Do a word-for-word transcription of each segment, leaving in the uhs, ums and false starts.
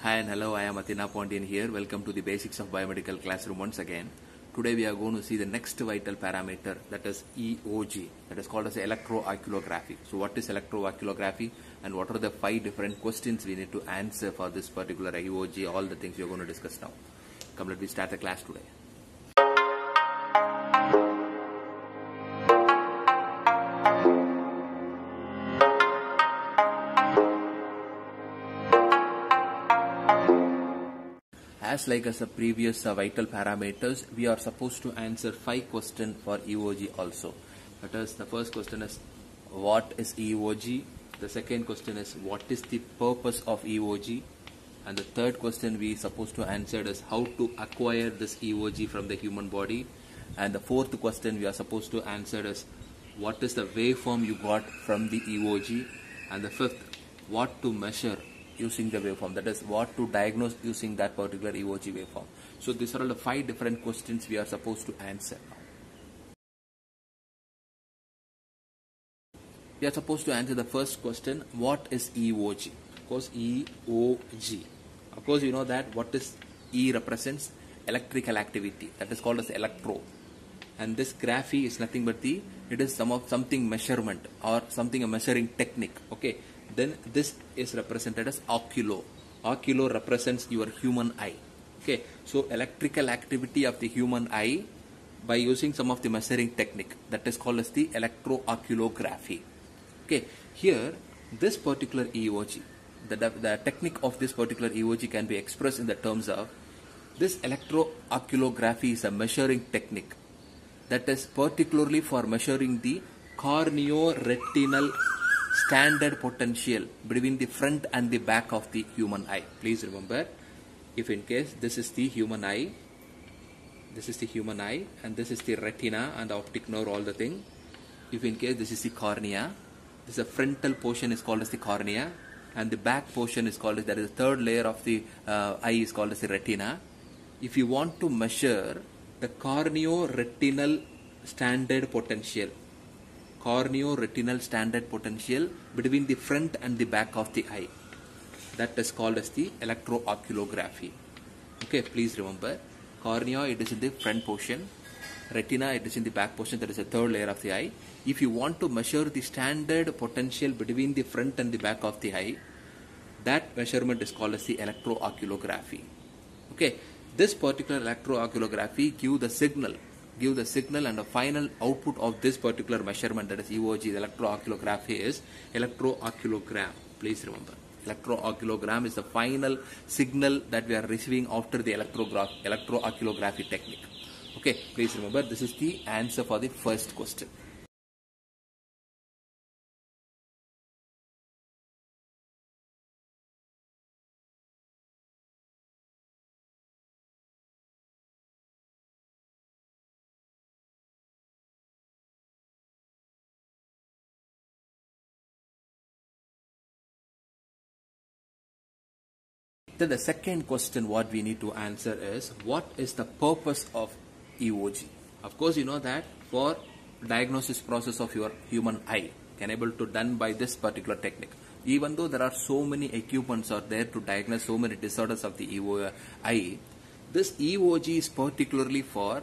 Hi and hello, I am Athena Pontian here. Welcome to the Basics of Biomedical Classroom once again. Today we are going to see the next vital parameter, that is E O G, that is called as electrooculography. So what is electrooculography and what are the five different questions we need to answer for this particular E O G, all the things we are going to discuss now. Come, let me start the class today. As like as the previous uh, vital parameters, we are supposed to answer five questions for E O G also. That is, the first question is what is E O G, the second question is what is the purpose of E O G, and the third question we are supposed to answer is how to acquire this E O G from the human body, and the fourth question we are supposed to answer is what is the waveform you got from the E O G, and the fifth, what to measure using the waveform, that is what to diagnose using that particular E O G waveform. So these are all the five different questions we are supposed to answer. We are supposed to answer the first question, what is E O G? Of course, E O G. Of course, you know that what is E represents electrical activity, that is called as electro. And this graphy is nothing but the, it is some of something measurement or something a measuring technique. Okay. Then this is represented as oculo. Oculo represents your human eye. Okay, so electrical activity of the human eye by using some of the measuring technique, that is called as the electrooculography. Okay, here this particular E O G, the, the, the technique of this particular E O G can be expressed in the terms of this electrooculography is a measuring technique that is particularly for measuring the corneoretinal standard potential between the front and the back of the human eye. Please remember, if in case this is the human eye, this is the human eye, and this is the retina and the optic nerve, all the thing. If in case this is the cornea, this is the frontal portion is called as the cornea, and the back portion is called as, that is the third layer of the uh, eye is called as the retina. If you want to measure the corneoretinal standard potential, corneoretinal standard potential between the front and the back of the eye, that is called as the electrooculography. Okay, please remember, cornea it is in the front portion, retina it is in the back portion, that is the third layer of the eye. If you want to measure the standard potential between the front and the back of the eye, that measurement is called as the electrooculography. Okay, this particular electrooculography gives the signal give the signal and the final output of this particular measurement, that is E O G, the electrooculography, is electrooculogram. Please remember, electrooculogram is the final signal that we are receiving after the electrooculography technique. Okay, please remember, this is the answer for the first question. Then the second question what we need to answer is what is the purpose of E O G? Of course, you know that for diagnosis process of your human eye can able to done by this particular technique. Even though there are so many equipments are there to diagnose so many disorders of the E O, eye, this E O G is particularly for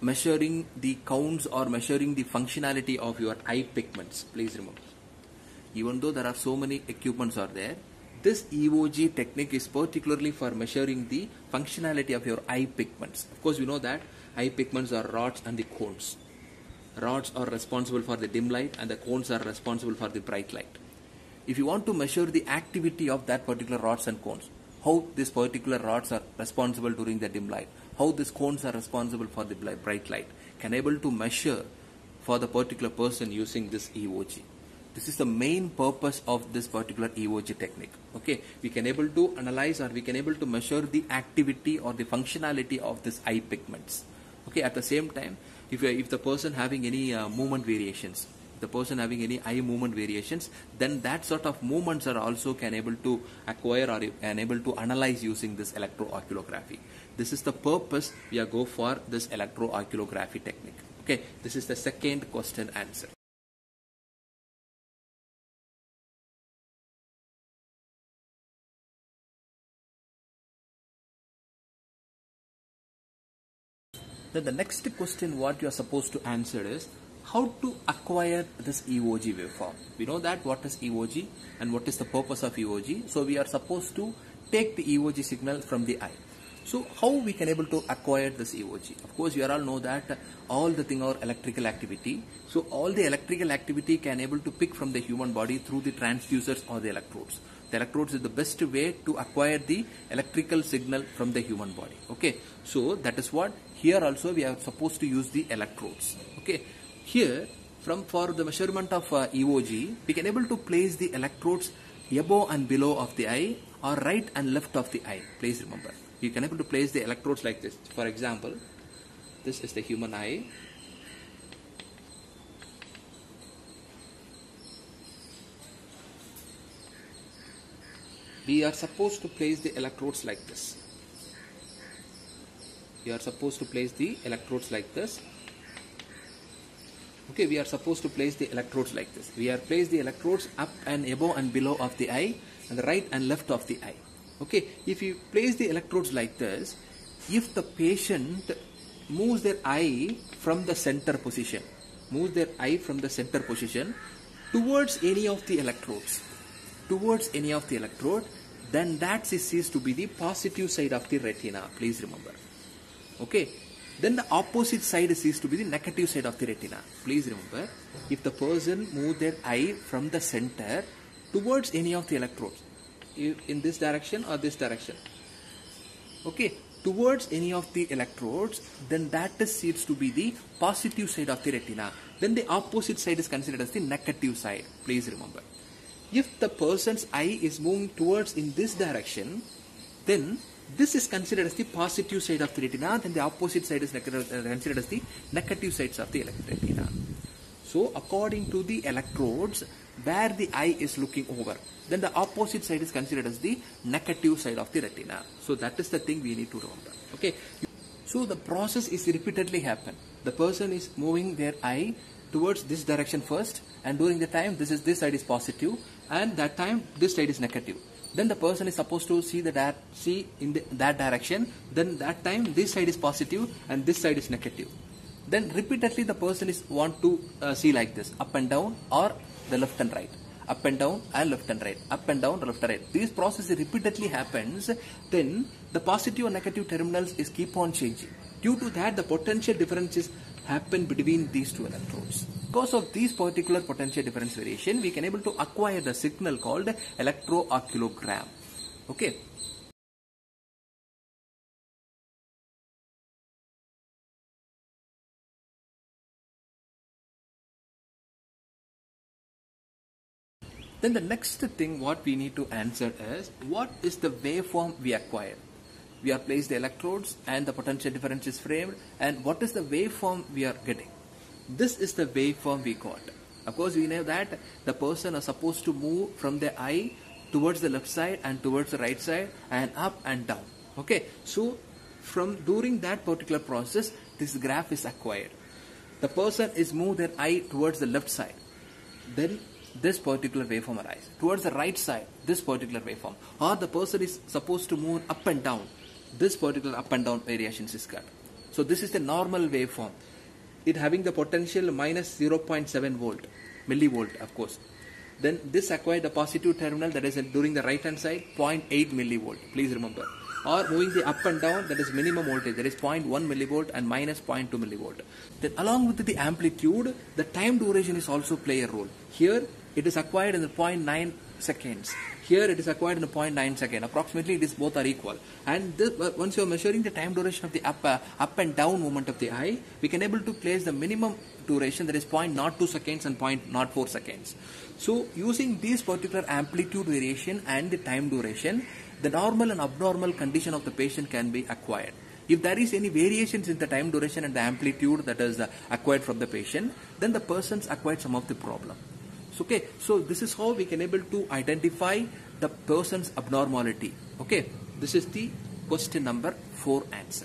measuring the counts or measuring the functionality of your eye pigments. Please remember, even though there are so many equipments are there, this E O G technique is particularly for measuring the functionality of your eye pigments. Of course, you know that eye pigments are rods and the cones. Rods are responsible for the dim light and the cones are responsible for the bright light. If you want to measure the activity of that particular rods and cones, how these particular rods are responsible during the dim light, how these cones are responsible for the bright light, can able to measure for the particular person using this E O G. This is the main purpose of this particular E O G technique. Okay, we can able to analyze or we can able to measure the activity or the functionality of this eye pigments. Okay, at the same time, if if the person having any uh, movement variations, the person having any eye movement variations, then that sort of movements are also can able to acquire or can able to analyze using this electrooculography. This is the purpose we are go for this electrooculography technique. Okay, this is the second question answer. Then the next question what you are supposed to answer is how to acquire this E O G waveform. We know that what is E O G and what is the purpose of E O G. So we are supposed to take the E O G signal from the eye. So how we can able to acquire this E O G? Of course, you all know that all the thing are electrical activity. So all the electrical activity can able to pick from the human body through the transducers or the electrodes. The electrodes is the best way to acquire the electrical signal from the human body. Okay, so that is what here also we are supposed to use the electrodes. Okay, here from for the measurement of uh, E O G, we can able to place the electrodes above and below of the eye or right and left of the eye. Please remember, you can able to place the electrodes like this. For example, this is the human eye. We are supposed to place the electrodes like this. We are supposed to place the electrodes like this. Okay, we are supposed to place the electrodes like this. We are placed the electrodes up and above and below of the eye and the right and left of the eye. Okay, if you place the electrodes like this, if the patient moves their eye from the center position, moves their eye from the center position towards any of the electrodes, towards any of the electrode, then that ceases to be the positive side of the retina. Please remember. Okay, then the opposite side ceases to be the negative side of the retina. Please remember, if the person moves their eye from the center towards any of the electrodes, in this direction or this direction, okay, towards any of the electrodes, then that ceases to be the positive side of the retina. Then the opposite side is considered as the negative side. Please remember. If the person's eye is moving towards in this direction, then this is considered as the positive side of the retina, then the opposite side is considered as the negative sides of the retina. So according to the electrodes where the eye is looking over, then the opposite side is considered as the negative side of the retina. So that is the thing we need to remember. Okay. So the process is repeatedly happen. The person is moving their eye towards this direction first, and during the time this is this side is positive and that time this side is negative. Then the person is supposed to see the that see in the, that direction. Then that time this side is positive and this side is negative. Then repeatedly the person is want to uh, see like this, up and down or the left and right, up and down and left and right, up and down, left and right. These processes repeatedly happens. Then the positive and negative terminals is keep on changing. Due to that, the potential differences happen between these two electrodes. Because of these particular potential difference variation, we can able to acquire the signal called electrooculogram. Okay. Then the next thing what we need to answer is what is the waveform we acquire? We are placed the electrodes and the potential difference is framed, and what is the waveform we are getting? This is the waveform we got. Of course, we know that the person is supposed to move from the eye towards the left side and towards the right side and up and down. Okay, so from during that particular process, this graph is acquired. The person is moved their eye towards the left side, then this particular waveform arises. Towards the right side, this particular waveform. Or the person is supposed to move up and down, this particular up and down variations is cut. So this is the normal waveform. It having the potential minus zero point seven volt, millivolt of course. Then this acquired the positive terminal, that is during the right hand side, zero point eight millivolt, please remember. Or moving the up and down, that is minimum voltage, that is zero point one millivolt and minus zero point two millivolt. Then along with the amplitude, the time duration is also play a role. Here it is acquired in the zero point nine seconds. Here it is acquired in the zero point nine second. Approximately it is both are equal. And this, once you are measuring the time duration of the up, uh, up and down movement of the eye, we can able to place the minimum duration, that is zero point zero two seconds and zero point zero four seconds. So using these particular amplitude variation and the time duration, the normal and abnormal condition of the patient can be acquired. If there is any variations in the time duration and the amplitude that is uh, acquired from the patient, then the person's acquired some of the problem. Okay, so this is how we can able to identify the person's abnormality. Okay, this is the question number four answer.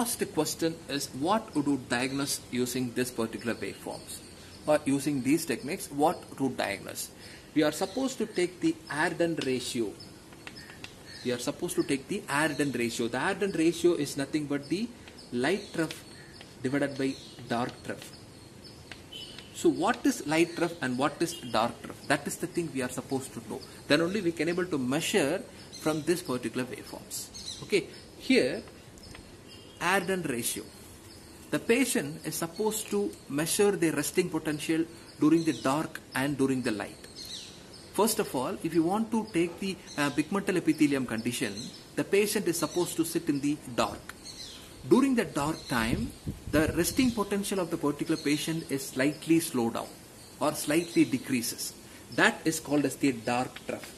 asked the question is, what would you diagnose using this particular waveforms? Or using these techniques, what to diagnose? We are supposed to take the Arden ratio. We are supposed to take the Arden ratio. The Arden ratio is nothing but the light trough divided by dark trough. So what is light trough and what is dark trough? That is the thing we are supposed to know. Then only we can able to measure from this particular waveforms. Okay, here Arden ratio. The patient is supposed to measure the resting potential during the dark and during the light. First of all, if you want to take the uh, pigmental epithelium condition, the patient is supposed to sit in the dark. During the dark time, the resting potential of the particular patient is slightly slowed down or slightly decreases. That is called as the dark trough.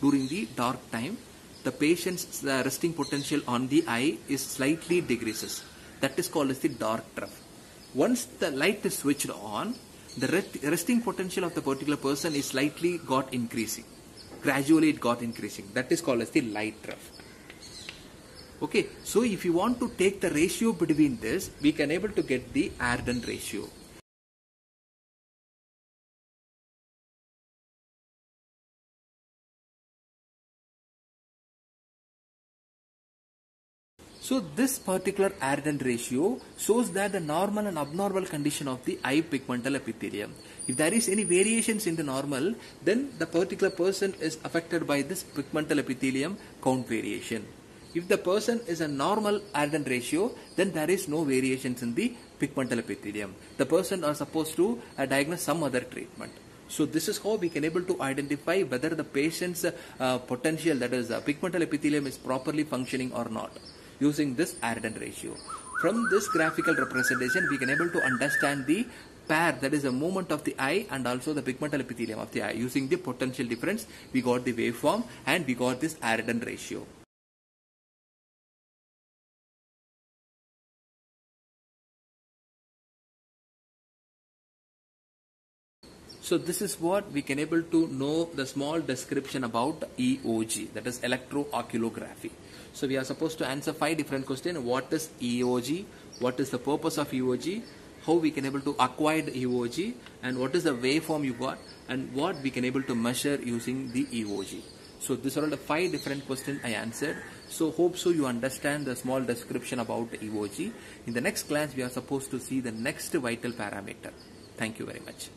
During the dark time, the patient's uh, resting potential on the eye is slightly decreases. That is called as the dark trough. Once the light is switched on, the rest, resting potential of the particular person is slightly got increasing. Gradually it got increasing. That is called as the light trough. Okay, so if you want to take the ratio between this, we can able to get the Arden ratio. So this particular Arden ratio shows that the normal and abnormal condition of the eye pigmental epithelium. If there is any variations in the normal, then the particular person is affected by this pigmental epithelium count variation. If the person is a normal Arden ratio, then there is no variations in the pigmental epithelium. The person are supposed to uh, diagnose some other treatment. So this is how we can able to identify whether the patient's uh, potential, that is uh, pigmental epithelium, is properly functioning or not, using this Arden ratio. From this graphical representation, we can able to understand the pair, that is the movement of the eye and also the pigmental epithelium of the eye. Using the potential difference, we got the waveform and we got this Arden ratio. So this is what we can able to know the small description about E O G, that is electrooculography. So we are supposed to answer five different questions. What is E O G? What is the purpose of E O G? How we can able to acquire the E O G? And what is the waveform you got? And what we can able to measure using the E O G? So these are all the five different questions I answered. So hope so you understand the small description about E O G. In the next class, we are supposed to see the next vital parameter. Thank you very much.